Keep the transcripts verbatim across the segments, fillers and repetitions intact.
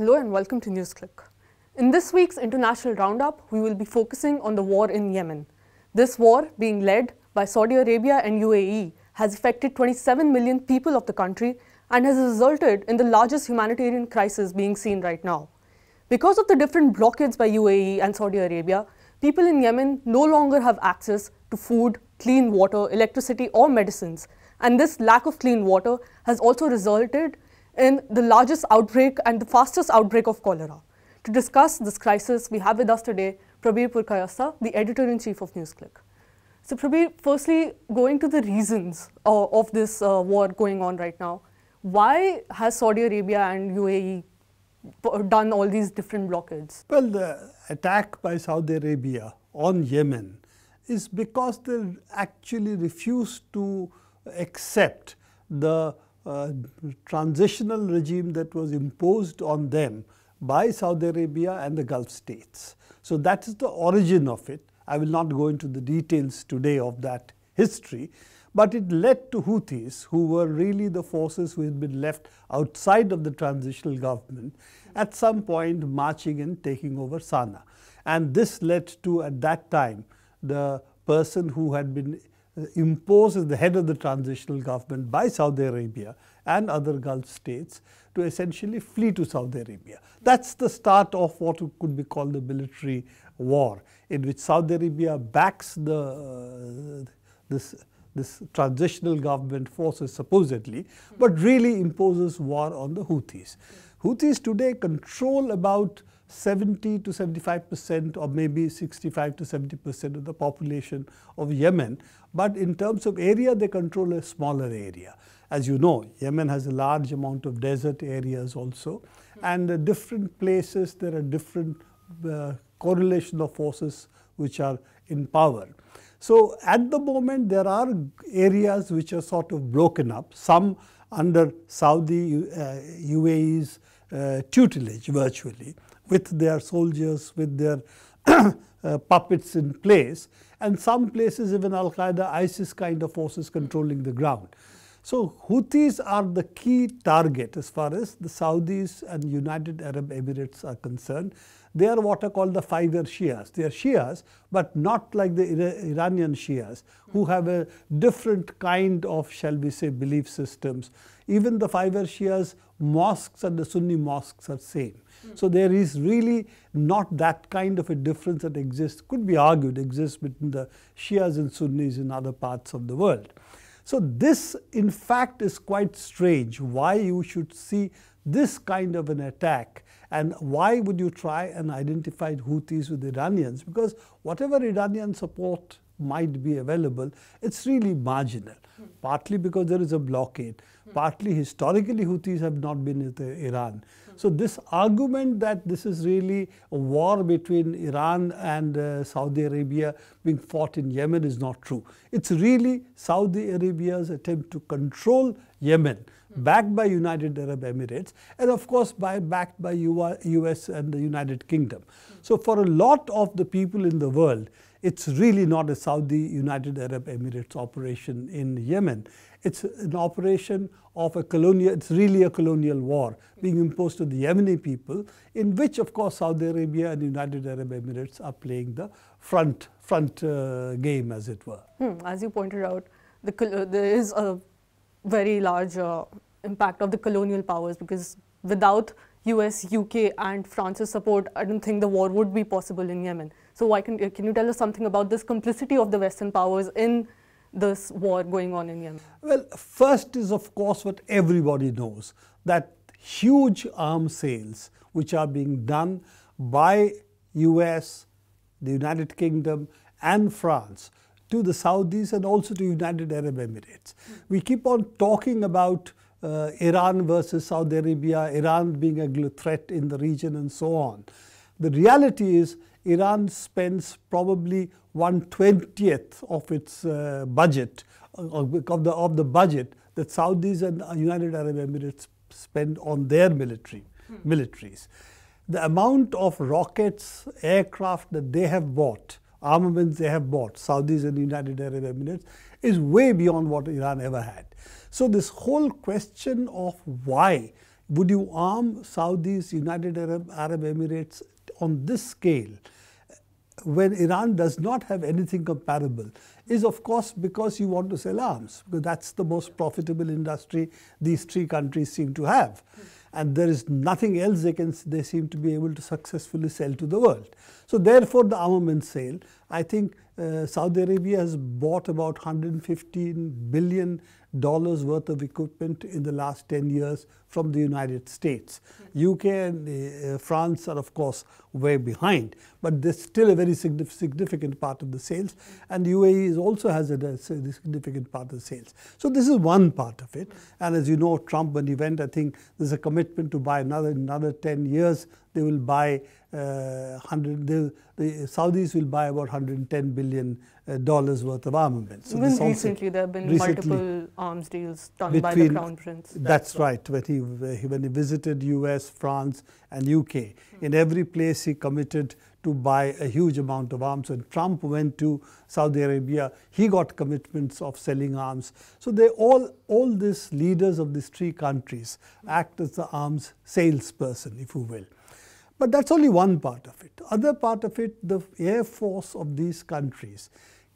Hello and welcome to NewsClick. In this week's International Roundup, we will be focusing on the war in Yemen. This war, being led by Saudi Arabia and U A E, has affected twenty-seven million people of the country and has resulted in the largest humanitarian crisis being seen right now. Because of the different blockades by U A E and Saudi Arabia, people in Yemen no longer have access to food, clean water, electricity or medicines, and this lack of clean water has also resulted in the largest outbreak and the fastest outbreak of cholera. To discuss this crisis, we have with us today Prabir Purkayastha, the Editor-in-Chief of NewsClick. So Prabir, firstly, going to the reasons uh, of this uh, war going on right now, why has Saudi Arabia and U A E done all these different blockades? Well, the attack by Saudi Arabia on Yemen is because they actually refused to accept the Uh, transitional regime that was imposed on them by Saudi Arabia and the Gulf states. So that is the origin of it. I will not go into the details today of that history, but it led to Houthis, who were really the forces who had been left outside of the transitional government, at some point marching and taking over Sana'a. And this led to, at that time, the person who had been imposed as the head of the transitional government by Saudi Arabia and other Gulf states to essentially flee to Saudi Arabia. That's the start of what could be called the military war, in which Saudi Arabia backs the uh, this this transitional government forces supposedly, but really imposes war on the Houthis. Houthis today control about seventy to seventy-five percent or maybe sixty-five to seventy percent of the population of Yemen. But in terms of area, they control a smaller area. As you know, Yemen has a large amount of desert areas also. And uh, different places, there are different uh, correlation of forces which are in power. So at the moment, there are areas which are sort of broken up, some under Saudi uh, U A E's uh, tutelage virtually, with their soldiers, with their uh, puppets in place, and some places even Al-Qaeda, ISIS kind of forces controlling the ground. So Houthis are the key target as far as the Saudis and United Arab Emirates are concerned. They are what are called the five-year Shias. They are Shias, but not like the Iranian Shias, who have a different kind of, shall we say, belief systems. Even the five-year Shias mosques and the Sunni mosques are same. So there is really not that kind of a difference that exists, could be argued, exists between the Shias and Sunnis in other parts of the world. So this, in fact, is quite strange, why you should see this kind of an attack, and why would you try and identify Houthis with Iranians, because whatever Iranian support might be available, it's really marginal, partly because there is a blockade, partly historically Houthis have not been with Iran. So this argument that this is really a war between Iran and uh, Saudi Arabia being fought in Yemen is not true. It's really Saudi Arabia's attempt to control Yemen, backed by United Arab Emirates, and of course by, backed by U S and the United Kingdom. So for a lot of the people in the world, it's really not a Saudi United Arab Emirates operation in Yemen. It's an operation of a colonial, it's really a colonial war being imposed to the Yemeni people, in which of course Saudi Arabia and the United Arab Emirates are playing the front, front uh, game, as it were. Hmm, as you pointed out, the, uh, there is a very large uh, impact of the colonial powers, because without U S, U K and France's support, I don't think the war would be possible in Yemen. So why can, can you tell us something about this complicity of the Western powers in this war going on in Yemen? Well, first is of course what everybody knows, that huge arms sales which are being done by U S, the United Kingdom and France to the Saudis and also to United Arab Emirates. We keep on talking about Uh, Iran versus Saudi Arabia, Iran being a threat in the region and so on. The reality is Iran spends probably one twentieth of its uh, budget, of the, of the budget that Saudis and United Arab Emirates spend on their military, hmm. militaries. The amount of rockets, aircraft that they have bought, armaments they have bought, Saudis and United Arab Emirates, is way beyond what Iran ever had. So this whole question of why Would you arm Saudis, United Arab, Arab Emirates on this scale when Iran does not have anything comparable? Is of course because you want to sell arms, because that's the most profitable industry these three countries seem to have. And there is nothing else they can, they seem to be able to successfully sell to the world. So therefore the armament sale, I think uh, Saudi Arabia has bought about one hundred fifteen billion dollars worth of equipment in the last ten years from the United States. Mm-hmm. U K and uh, France are of course way behind, but they're still a very significant part of the sales, and U A E also has a, a significant part of the sales. So this is one part of it, and as you know, Trump, when he went, I think there's a commitment to buy another another ten years. They will buy uh, one hundred. They, the Saudis will buy about one hundred ten billion dollars worth of armaments. So Even recently, there have been multiple arms deals done between, by the Crown Prince. That's, that's right. When he when he visited U S, France, and U K, hmm. in every place he committed to buy a huge amount of arms. When Trump went to Saudi Arabia, he got commitments of selling arms. So they all, all these leaders of these three countries act as the arms salesperson, if you will. But that's only one part of it. Other part of it, the air force of these countries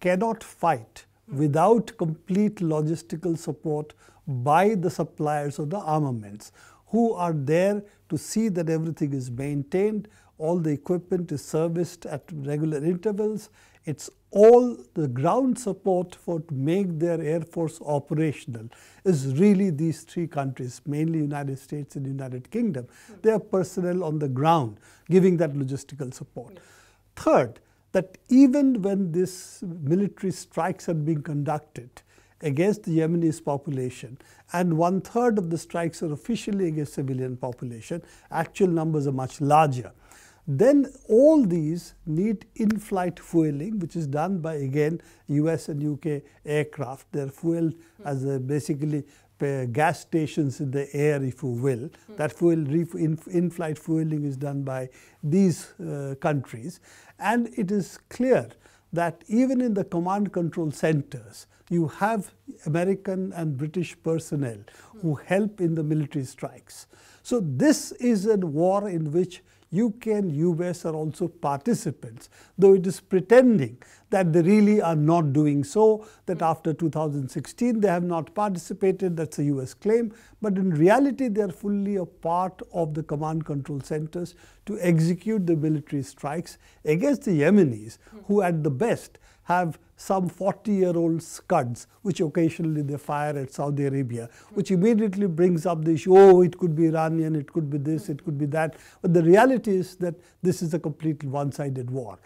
cannot fight without complete logistical support by the suppliers of the armaments, who are there to see that everything is maintained, all the equipment is serviced at regular intervals. It's all the ground support for to make their air force operational is really these three countries, mainly United States and United Kingdom. Mm-hmm. They are personnel on the ground giving that logistical support. Yes. Third, that even when these military strikes are being conducted against the Yemeni population, and one third of the strikes are officially against civilian population, actual numbers are much larger. Then all these need in-flight fueling, which is done by, again, U S and U K aircraft. They're fueled mm-hmm. as a basically uh, gas stations in the air, if you will. Mm-hmm. That fuel in-flight fueling is done by these uh, countries. And it is clear that even in the command control centers, you have American and British personnel mm-hmm. who help in the military strikes. So this is a war in which U K and U S are also participants, though it is pretending that they really are not doing so, that after two thousand sixteen they have not participated, that's a U S claim, but in reality they are fully a part of the command control centers to execute the military strikes against the Yemenis, who at the best have some forty-year-old Scuds, which occasionally they fire at Saudi Arabia, which immediately brings up the issue, oh, it could be Iranian, it could be this, it could be that. But the reality is that this is a completely one-sided war.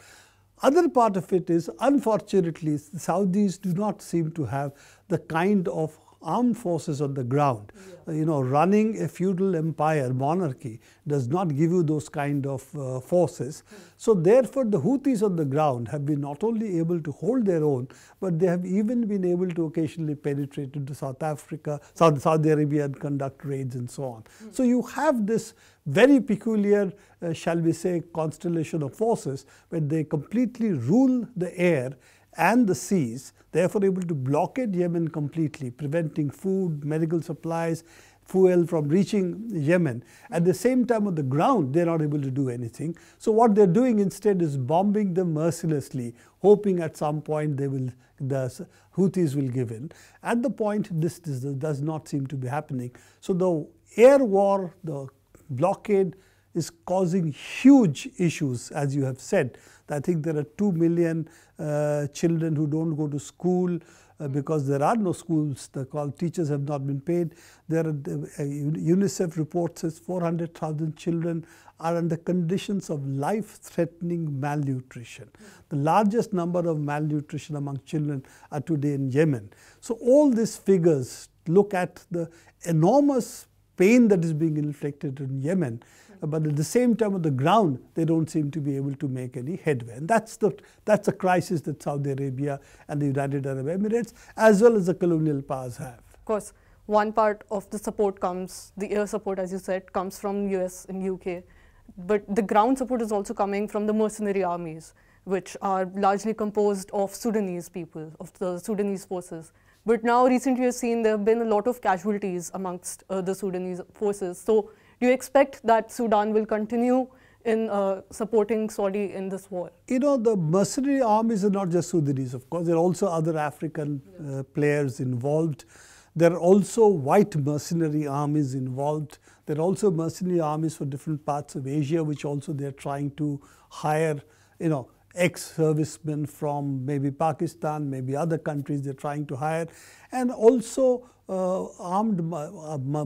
Other part of it is, unfortunately, the Saudis do not seem to have the kind of armed forces on the ground. Yeah. Uh, you know, running a feudal empire, monarchy, does not give you those kind of uh, forces. Mm. So therefore, the Houthis on the ground have been not only able to hold their own, but they have even been able to occasionally penetrate into South Africa, South, Saudi Arabia, and conduct raids and so on. Mm. So you have this very peculiar, uh, shall we say, constellation of forces where they completely rule the air and the seas, therefore able to blockade Yemen completely, preventing food, medical supplies, fuel from reaching Yemen. At the same time, on the ground, they're not able to do anything. So what they're doing instead is bombing them mercilessly, hoping at some point they will, the Houthis will give in. At the point, this, this does not seem to be happening. So the air war, the blockade, is causing huge issues, as you have said. I think there are two million uh, children who don't go to school uh, because there are no schools. The call teachers have not been paid. There are, uh, UNICEF reports says four hundred thousand children are under conditions of life-threatening malnutrition. The largest number of malnutrition among children are today in Yemen. So all these figures look at the enormous pain that is being inflicted in Yemen, but at the same time on the ground, they don't seem to be able to make any headway. And that's the, that's a crisis that Saudi Arabia and the United Arab Emirates, as well as the colonial powers have. Of course, one part of the support comes, the air support, as you said, comes from U S and U K. But the ground support is also coming from the mercenary armies, which are largely composed of Sudanese people, of the Sudanese forces, But now recently we've seen there have been a lot of casualties amongst uh, the Sudanese forces. So do you expect that Sudan will continue in uh, supporting Saudi in this war? You know, the mercenary armies are not just Sudanese, of course. There are also other African uh, players involved. There are also white mercenary armies involved. There are also mercenary armies for different parts of Asia, which also they're trying to hire, you know, ex-servicemen from maybe Pakistan, maybe other countries they're trying to hire, and also uh, armed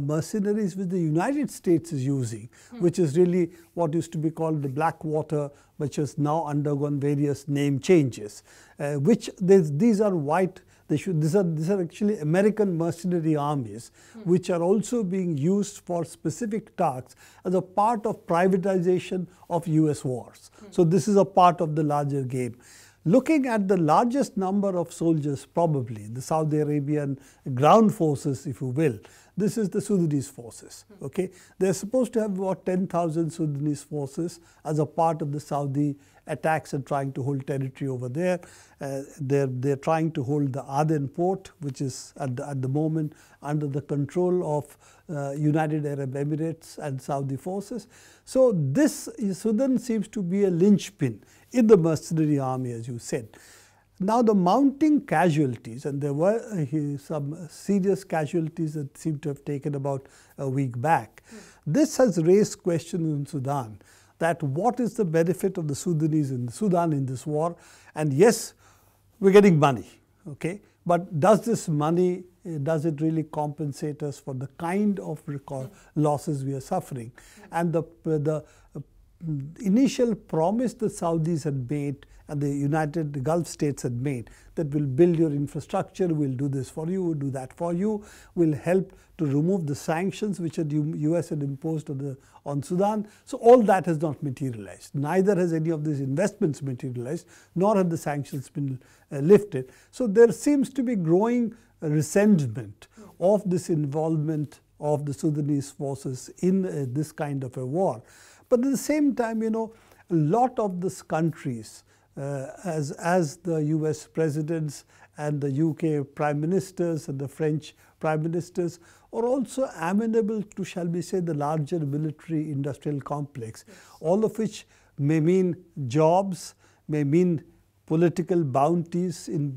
mercenaries which the United States is using, hmm. which is really what used to be called the Blackwater, which has now undergone various name changes, uh, which these are white, they should, these, are, these are actually American mercenary armies, hmm. which are also being used for specific tasks as a part of privatization of U S wars. Hmm. So this is a part of the larger game. Looking at the largest number of soldiers, probably the Saudi Arabian ground forces, if you will, this is the Sudanese forces. Hmm. Okay, they're supposed to have about ten thousand Sudanese forces as a part of the Saudi attacks and trying to hold territory over there. Uh, they're, they're trying to hold the Aden port, which is at the, at the moment under the control of uh, United Arab Emirates and Saudi forces. So this Sudan seems to be a linchpin in the mercenary army, as you said. Now the mounting casualties, and there were uh, some serious casualties that seem to have taken about a week back. Mm. This has raised questions in Sudan that what is the benefit of the Sudanese in Sudan in this war? And yes, we're getting money, okay? But does this money, does it really compensate us for the kind of losses we are suffering? And the, the initial promise the Saudis had made and the United the Gulf states had made that we'll build your infrastructure, we'll do this for you, we'll do that for you, we'll help to remove the sanctions which the U S had imposed on, the, on Sudan. So all that has not materialized. Neither has any of these investments materialized, nor have the sanctions been uh, lifted. So there seems to be growing resentment of this involvement of the Sudanese forces in uh, this kind of a war. But at the same time, you know, a lot of these countries, Uh, as, as the U S presidents and the U K prime ministers and the French prime ministers are also amenable to, shall we say, the larger military industrial complex, yes. all of which may mean jobs, may mean political bounties in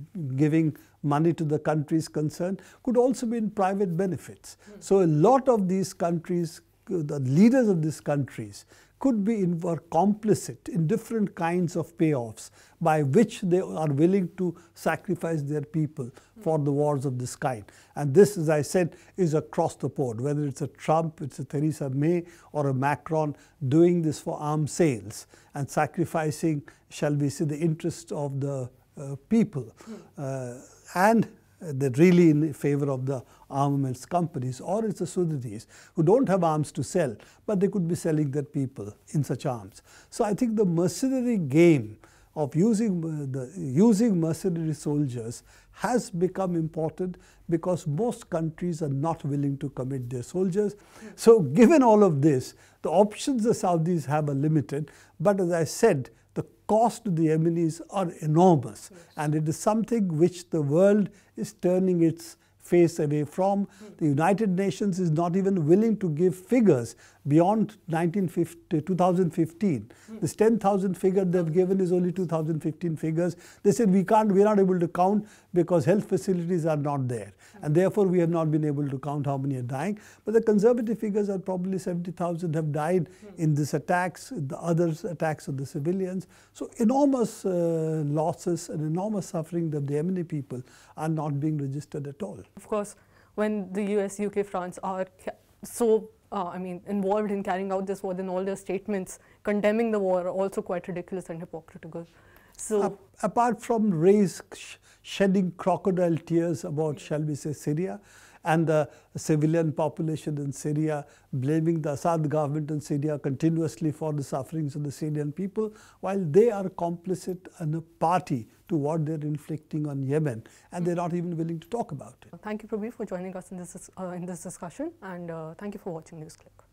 giving money to the countries concerned, could also mean private benefits. Mm. So a lot of these countries, the leaders of these countries, could be in, or complicit in different kinds of payoffs by which they are willing to sacrifice their people for the wars of this kind. And this, as I said, is across the board, whether it's a Trump, it's a Theresa May or a Macron doing this for arms sales and sacrificing, shall we say, the interests of the uh, people uh, and that really in favor of the armaments companies, or it's the Sudanese who don't have arms to sell, but they could be selling their people in such arms. So I think the mercenary game of using, uh, the, using mercenary soldiers has become important because most countries are not willing to commit their soldiers. So given all of this, the options the Saudis have are limited, but as I said, the cost to the Yemenis are enormous, yes. and it is something which the world is turning its face away from. Mm. The United Nations is not even willing to give figures beyond nineteen fifty, twenty fifteen. Mm. This ten thousand figure they've given is only two thousand fifteen figures. They said we can't, we're not able to count because health facilities are not there, mm. and therefore we have not been able to count how many are dying. But the conservative figures are probably seventy thousand have died mm. in these attacks, the other attacks on the civilians. So enormous uh, losses and enormous suffering that the Yemeni people are not being registered at all. Of course, when the U S, U K, France are so, uh, I mean, involved in carrying out this war, then all their statements condemning the war are also quite ridiculous and hypocritical. So, uh, apart from raise sh shedding crocodile tears about, shall we say, Syria, and the civilian population in Syria, blaming the Assad government in Syria continuously for the sufferings of the Syrian people, while they are complicit and a party to what they're inflicting on Yemen, and they're not even willing to talk about it. Thank you, Prabir, for joining us in this, uh, in this discussion, and uh, thank you for watching NewsClick.